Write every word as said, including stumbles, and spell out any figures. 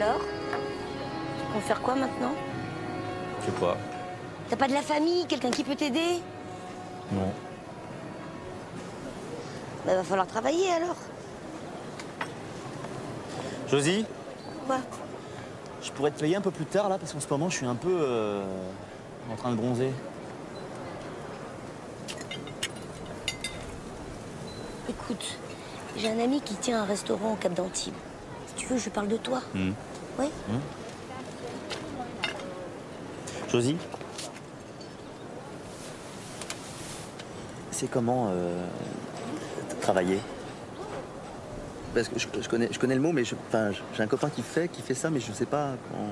Alors? On va faire quoi maintenant? Je sais pas. T'as pas de la famille? Quelqu'un qui peut t'aider? Non. Bah, va falloir travailler alors. Josie? Quoi? Je pourrais te payer un peu plus tard là, parce qu'en ce moment je suis un peu euh, en train de bronzer. Écoute, j'ai un ami qui tient un restaurant au Cap d'Antibes. Si tu veux, je parle de toi. Mmh. Oui. Mmh. Josie? C'est comment euh, travailler? Parce que je, je, connais, je connais le mot, mais j'ai un copain qui fait, qui fait ça, mais je ne sais pas quand...